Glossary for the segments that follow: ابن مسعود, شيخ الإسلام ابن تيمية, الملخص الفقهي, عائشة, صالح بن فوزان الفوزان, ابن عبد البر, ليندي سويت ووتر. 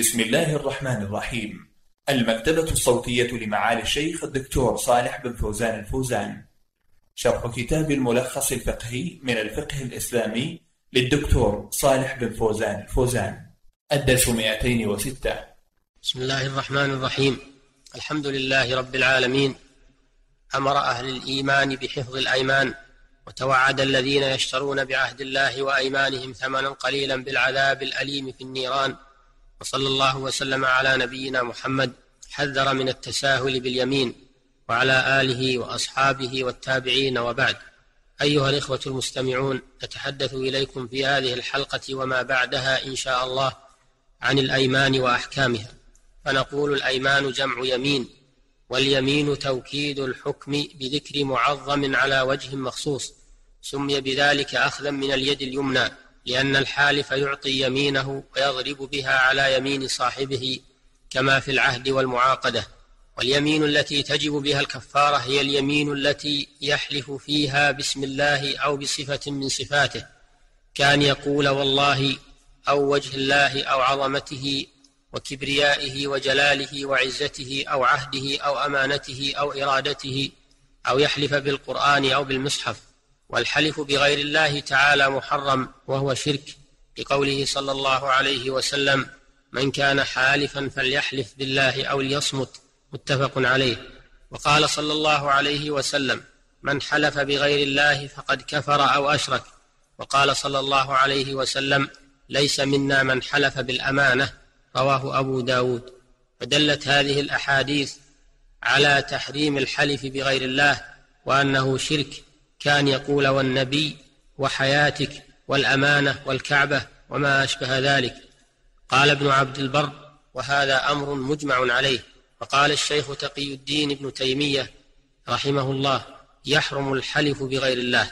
بسم الله الرحمن الرحيم. المكتبة الصوتية لمعالي الشيخ الدكتور صالح بن فوزان الفوزان، شرح كتاب الملخص الفقهي من الفقه الإسلامي للدكتور صالح بن فوزان الفوزان، الدرس 206. بسم الله الرحمن الرحيم. الحمد لله رب العالمين. أمر أهل الإيمان بحفظ الأيمان، وتوعد الذين يشترون بعهد الله وأيمانهم ثمنا قليلا بالعذاب الأليم في النيران. وصلى الله وسلم على نبينا محمد، حذر من التساهل باليمين، وعلى آله وأصحابه والتابعين، وبعد. أيها الإخوة المستمعون، نتحدث إليكم في هذه الحلقة وما بعدها إن شاء الله عن الأيمان وأحكامها. فنقول: الأيمان جمع يمين، واليمين توكيد الحكم بذكر معظم على وجه مخصوص، سمي بذلك أخذا من اليد اليمنى، لأن الحالف يعطي يمينه ويضرب بها على يمين صاحبه كما في العهد والمعاقدة. واليمين التي تجب بها الكفارة هي اليمين التي يحلف فيها باسم الله أو بصفة من صفاته، كان يقول والله أو وجه الله أو عظمته وكبريائه وجلاله وعزته أو عهده أو أمانته أو إرادته، أو يحلف بالقرآن أو بالمصحف. والحلف بغير الله تعالى محرم، وهو شرك، لقوله صلى الله عليه وسلم: من كان حالفا فليحلف بالله أو ليصمت، متفق عليه. وقال صلى الله عليه وسلم: من حلف بغير الله فقد كفر أو أشرك. وقال صلى الله عليه وسلم: ليس منا من حلف بالأمانة، رواه أبو داود. فدلت هذه الأحاديث على تحريم الحلف بغير الله، وأنه شرك، كان يقول والنبي وحياتك والأمانة والكعبة وما أشبه ذلك. قال ابن عبد البر: وهذا أمر مجمع عليه. وقال الشيخ تقي الدين ابن تيمية رحمه الله: يحرم الحلف بغير الله.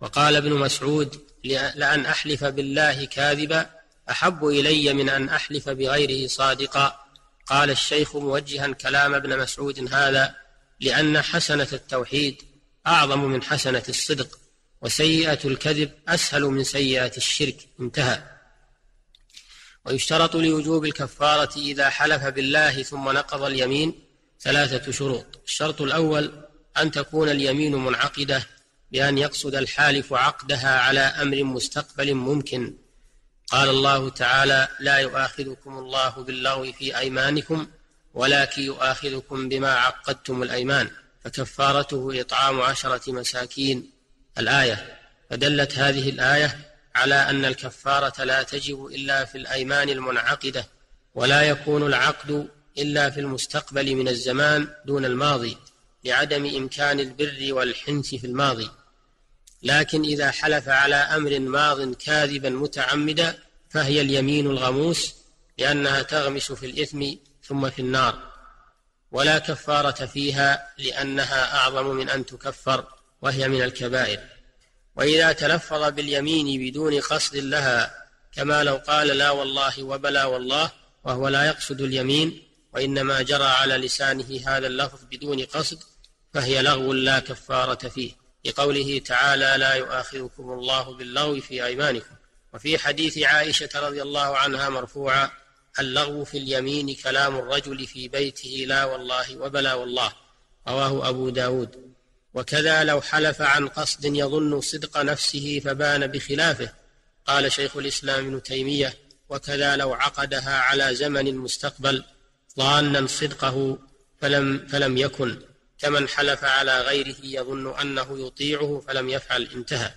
وقال ابن مسعود: لأن أحلف بالله كاذبا أحب إلي من أن أحلف بغيره صادقا. قال الشيخ موجها كلام ابن مسعود هذا: لأن حسنة التوحيد أعظم من حسنة الصدق، وسيئة الكذب أسهل من سيئة الشرك، انتهى. ويشترط لوجوب الكفارة إذا حلف بالله ثم نقض اليمين 3 شروط. الشرط الأول: أن تكون اليمين منعقدة، بأن يقصد الحالف عقدها على أمر مستقبل ممكن. قال الله تعالى: لا يؤاخذكم الله باللغو في أيمانكم ولكن يؤاخذكم بما عقدتم الأيمان، فكفارته إطعام 10 مساكين، الآية. فدلت هذه الآية على أن الكفارة لا تجب إلا في الأيمان المنعقدة، ولا يكون العقد إلا في المستقبل من الزمان دون الماضي، لعدم إمكان البر والحنث في الماضي. لكن إذا حلف على أمر ماض كاذبا متعمدا فهي اليمين الغموس، لأنها تغمس في الإثم ثم في النار، ولا كفارة فيها، لأنها أعظم من أن تكفر، وهي من الكبائر. وإذا تلفظ باليمين بدون قصد لها، كما لو قال لا والله وبلا والله، وهو لا يقصد اليمين، وإنما جرى على لسانه هذا اللفظ بدون قصد، فهي لغو لا كفارة فيه، لقوله تعالى: لا يؤاخذكم الله باللغو في أيمانكم. وفي حديث عائشة رضي الله عنها مرفوعا: اللغو في اليمين كلام الرجل في بيته لا والله وبلا والله، رواه أبو داود. وكذا لو حلف عن قصد يظن صدق نفسه فبان بخلافه، قال شيخ الإسلام ابن تيمية: وكذا لو عقدها على زمن مستقبل ظانا صدقه فلم يكن، كمن حلف على غيره يظن أنه يطيعه فلم يفعل، انتهى.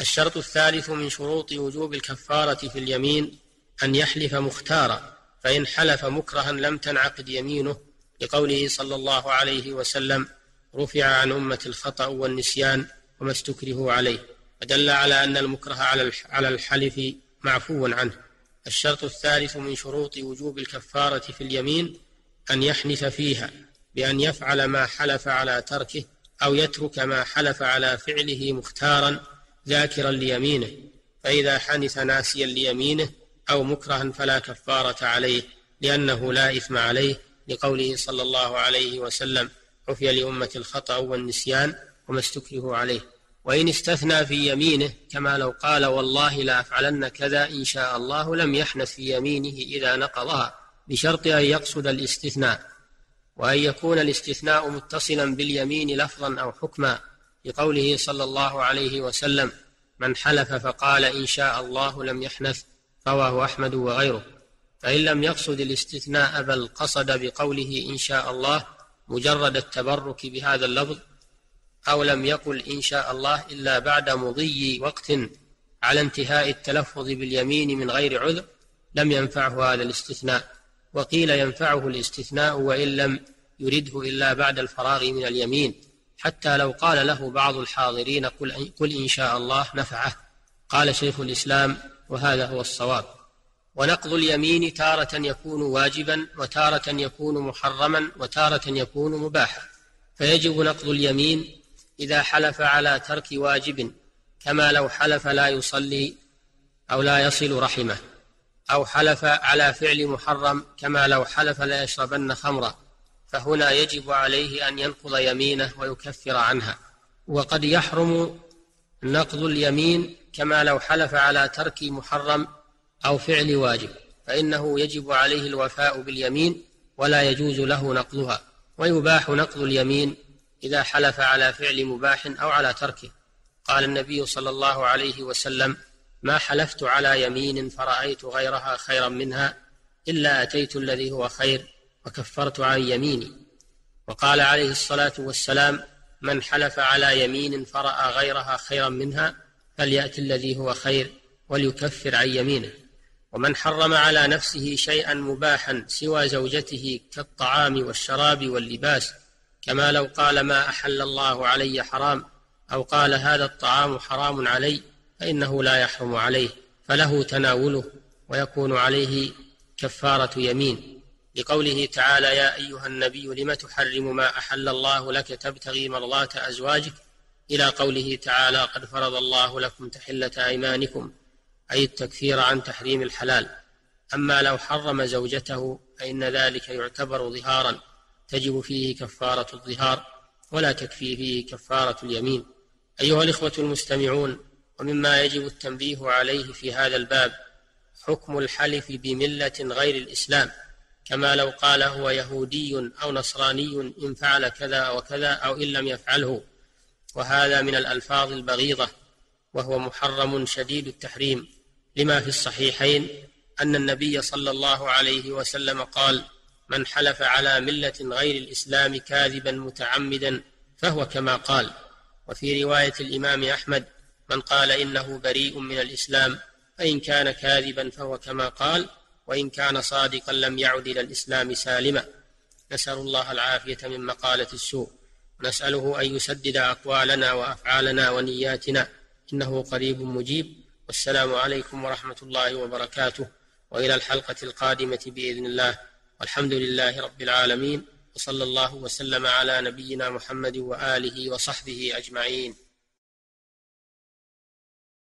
الشرط الثالث من شروط وجوب الكفارة في اليمين: أن يحلف مختارا، فإن حلف مكرها لم تنعقد يمينه، لقوله صلى الله عليه وسلم: رفع عن أمة الخطأ والنسيان وما استكرهوا عليه، ودل على أن المكره على الحلف معفو عنه. الشرط الثالث من شروط وجوب الكفارة في اليمين: أن يحنث فيها، بأن يفعل ما حلف على تركه، أو يترك ما حلف على فعله مختارا ذاكرا ليمينه، فإذا حنث ناسيا ليمينه أو مكرها فلا كفارة عليه، لأنه لا إثم عليه، لقوله صلى الله عليه وسلم: عفي لأمة الخطأ والنسيان وما استكرهوا عليه. وإن استثنى في يمينه، كما لو قال والله لا أفعلن كذا إن شاء الله، لم يحنث في يمينه إذا نقضها، بشرط أن يقصد الاستثناء، وأن يكون الاستثناء متصلا باليمين لفظا أو حكما، لقوله صلى الله عليه وسلم: من حلف فقال إن شاء الله لم يحنث رواه أحمد وغيره. فإن لم يقصد الاستثناء بل قصد بقوله إن شاء الله مجرد التبرك بهذا اللفظ، أو لم يقل إن شاء الله إلا بعد مضي وقت على انتهاء التلفظ باليمين من غير عذر، لم ينفعه هذا الاستثناء. وقيل ينفعه الاستثناء وإن لم يرده إلا بعد الفراغ من اليمين، حتى لو قال له بعض الحاضرين قل إن شاء الله نفعه. قال شيخ الإسلام: وهذا هو الصواب. ونقض اليمين تارة يكون واجبا، وتارة يكون محرما، وتارة يكون مباحا. فيجب نقض اليمين إذا حلف على ترك واجب، كما لو حلف لا يصلي أو لا يصل رحمه، أو حلف على فعل محرم، كما لو حلف لا يشربن خمرا، فهنا يجب عليه أن ينقض يمينه ويكفر عنها. وقد يحرم نقض اليمين كما لو حلف على ترك محرم أو فعل واجب، فإنه يجب عليه الوفاء باليمين ولا يجوز له نقضها. ويباح نقض اليمين إذا حلف على فعل مباح أو على تركه. قال النبي صلى الله عليه وسلم: ما حلفت على يمين فرأيت غيرها خيرا منها إلا أتيت الذي هو خير وكفرت عن يميني. وقال عليه الصلاة والسلام: من حلف على يمين فرأى غيرها خيرا منها فليأت الذي هو خير وليكفر عن يمينه. ومن حرم على نفسه شيئا مباحا سوى زوجته كالطعام والشراب واللباس، كما لو قال: ما أحل الله علي حرام، أو قال: هذا الطعام حرام علي، فإنه لا يحرم عليه، فله تناوله ويكون عليه كفارة يمين، لقوله تعالى: يا أيها النبي لم تحرم ما أحل الله لك تبتغي مرضات أزواجك، إلى قوله تعالى: قد فرض الله لكم تحلة أيمانكم، أي التكفير عن تحريم الحلال. أما لو حرم زوجته فإن ذلك يعتبر ظهارا تجب فيه كفارة الظهار ولا تكفي فيه كفارة اليمين. أيها الإخوة المستمعون، ومما يجب التنبيه عليه في هذا الباب حكم الحلف بملة غير الإسلام، كما لو قال: هو يهودي أو نصراني إن فعل كذا وكذا أو إن لم يفعله، وهذا من الألفاظ البغيضة، وهو محرم شديد التحريم، لما في الصحيحين أن النبي صلى الله عليه وسلم قال: من حلف على ملة غير الإسلام كاذبا متعمدا فهو كما قال. وفي رواية الإمام أحمد: من قال إنه بريء من الإسلام فإن كان كاذبا فهو كما قال، وإن كان صادقا لم يعد إلى الإسلام سالما. نسأل الله العافية من مقالة السوء، ونسأله أن يسدد أقوالنا وأفعالنا ونياتنا، إنه قريب مجيب. والسلام عليكم ورحمة الله وبركاته، وإلى الحلقة القادمة بإذن الله، والحمد لله رب العالمين، وصلى الله وسلم على نبينا محمد وآله وصحبه أجمعين.